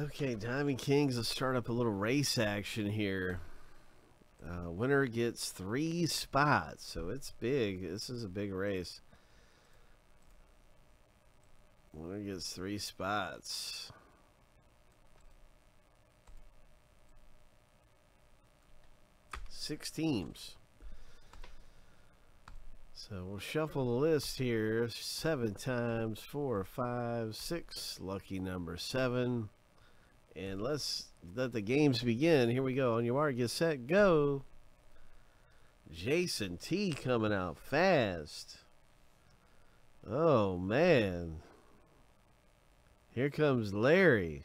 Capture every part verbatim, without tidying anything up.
Okay, Diamond Kings, let's start up a little race action here. Uh, winner gets three spots, so it's big. This is a big race. Winner gets three spots. Six teams. So we'll shuffle the list here. Seven times, four, five, six. Lucky number seven. And let's let the games begin. Here we go. On your mark, get set, go. Jason T coming out fast. Oh, man. Here comes Larry.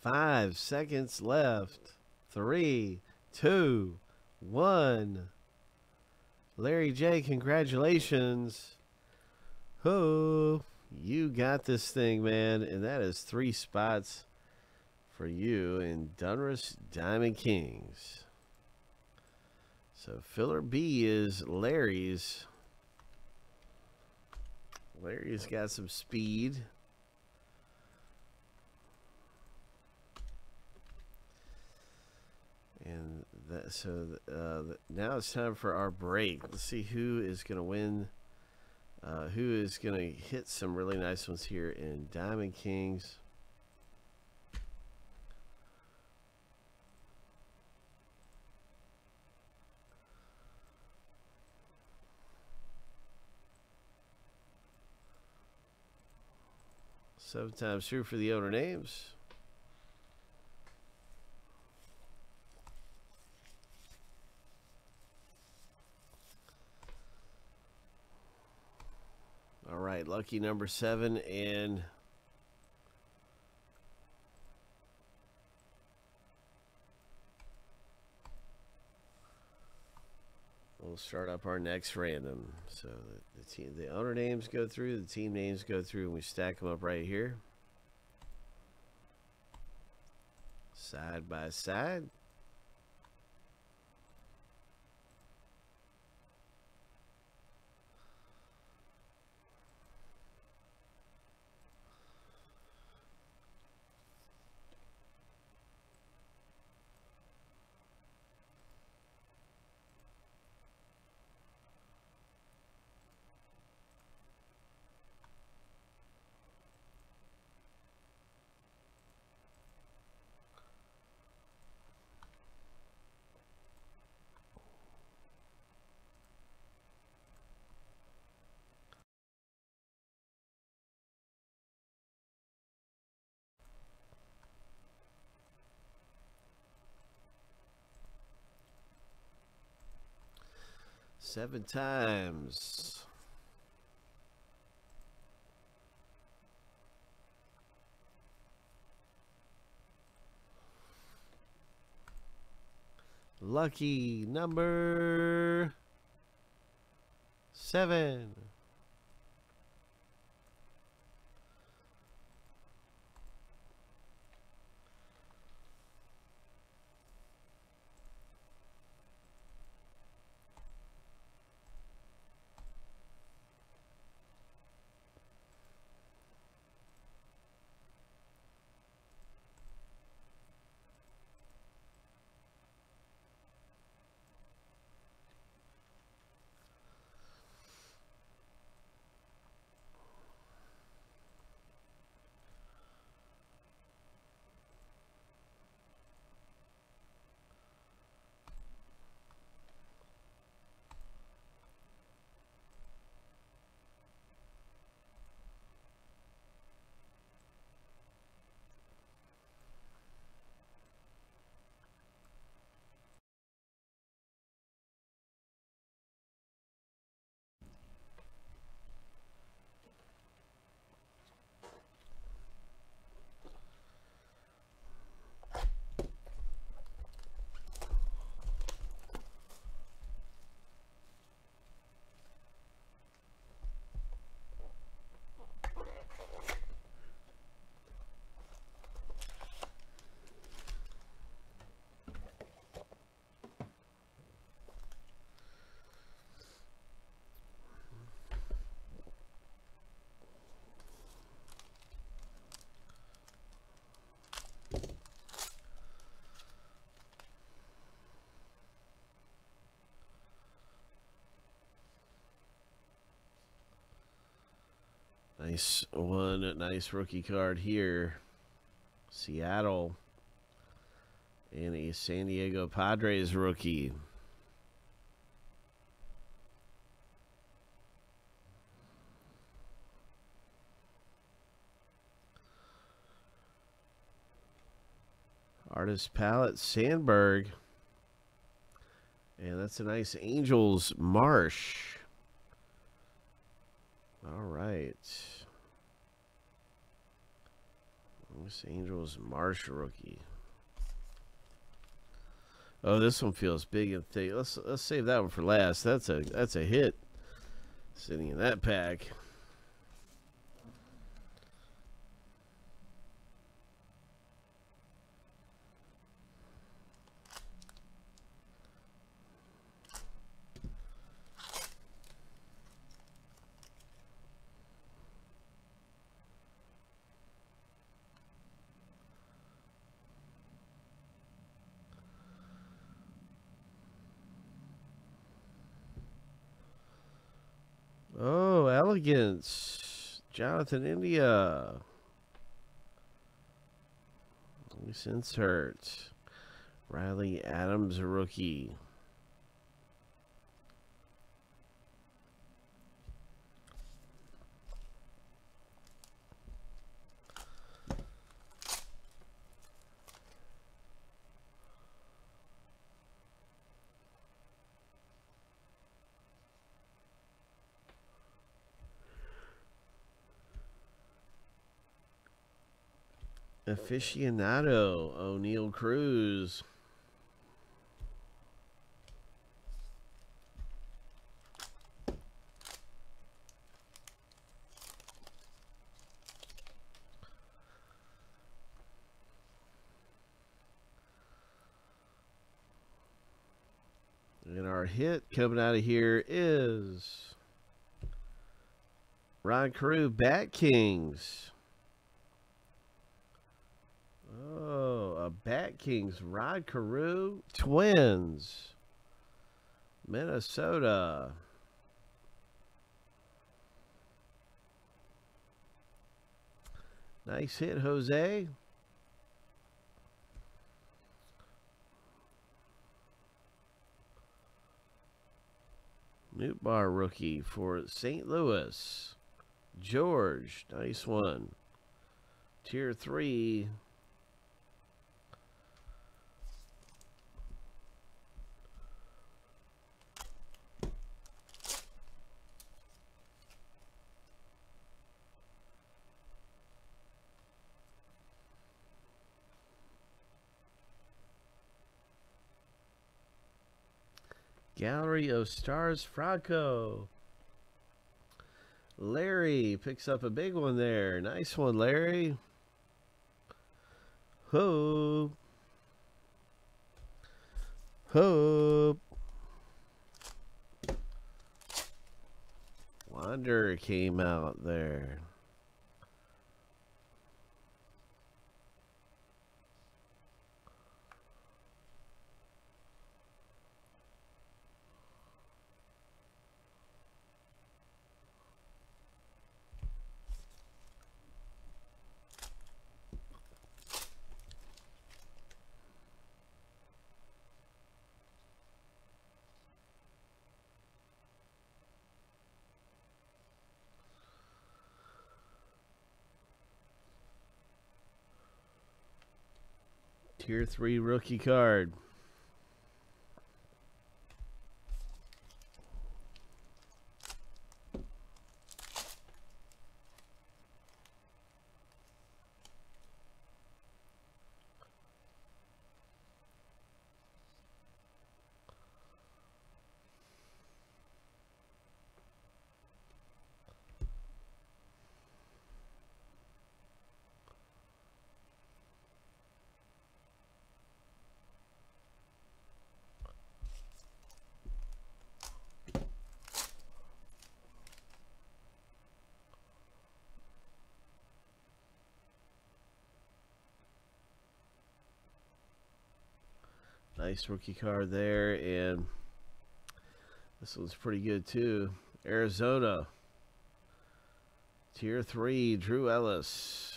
Five seconds left. Three, two, one. Larry J, congratulations. Oh, you got this thing, man. And that is three spots for you in Dunruss Diamond Kings. So filler B is Larry's. Larry's got some speed. And that, so uh, now it's time for our break. Let's see who is going to win, uh, who is going to hit some really nice ones here in Diamond Kings. Sometimes true for the owner names. All right, lucky number seven and we'll start up our next random. So the, the team, the owner names go through, the team names go through, and we stack them up right here, side by side. Seven times. Lucky number seven. Nice one. Nice rookie card here. Seattle. And a San Diego Padres rookie. Artist Palette Sandberg. And that's a nice Angels Marsh. All right. This Angels Marsh rookie. Oh, this one feels big and thick. Let's let's save that one for last. That's a that's a hit sitting in that pack. Oh, elegance. Jonathan India. Nice insert. Riley Adams, rookie. Aficionado, O'Neal Cruz. And our hit coming out of here is Rod Carew, Bat Kings. Oh, a Bat Kings, Rod Carew, Twins, Minnesota. Nice hit, Jose. Newt Bar rookie for Saint Louis, George. Nice one. Tier three. Gallery of Stars, Franco. Larry picks up a big one there. Nice one, Larry. Hope. Hope. Wander came out there. Tier three rookie card. Nice rookie card there, and this one's pretty good too. Arizona, Tier three, Drew Ellis.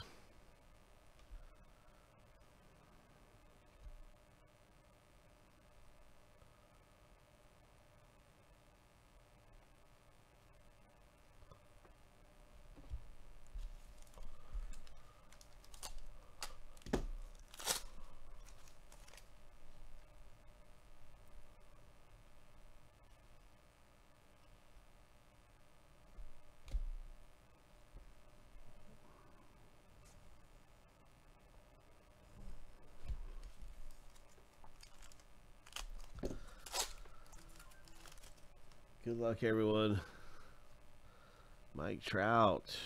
Good luck, everyone. Mike Trout.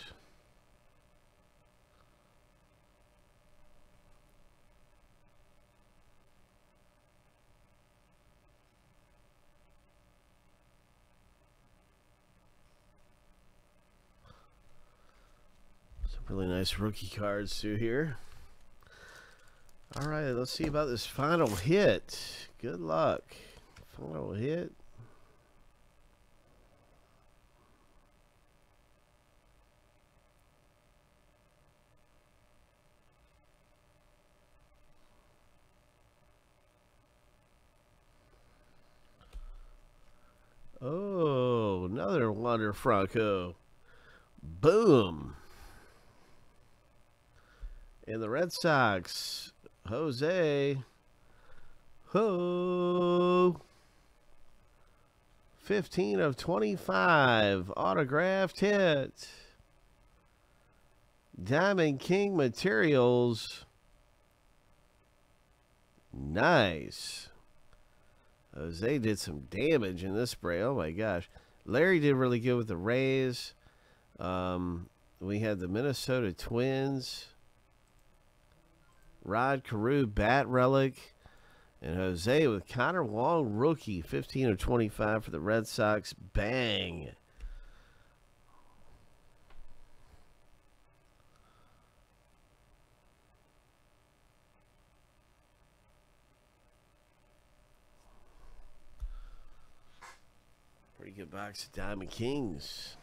Some really nice rookie cards through here. All right, let's see about this final hit. Good luck. Final hit. Oh, another Wander Franco. Boom. And the Red Sox, Jose. Ho. fifteen of twenty-five. Autographed hit. Diamond King Materials. Nice. Jose did some damage in this spray. Oh my gosh. Larry did really good with the Rays. Um, we had the Minnesota Twins. Rod Carew, Bat Relic. And Jose with Connor Wong, rookie. fifteen of twenty-five for the Red Sox. Bang. Pretty good box of Diamond Kings.